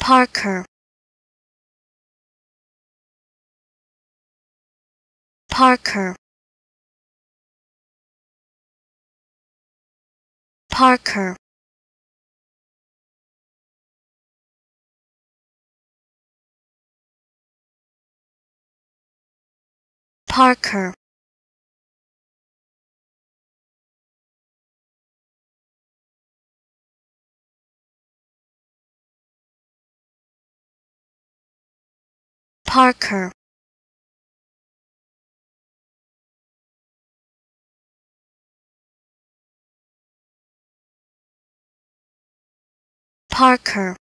Parker, Parker, Parker, Parker, Parker, Parker,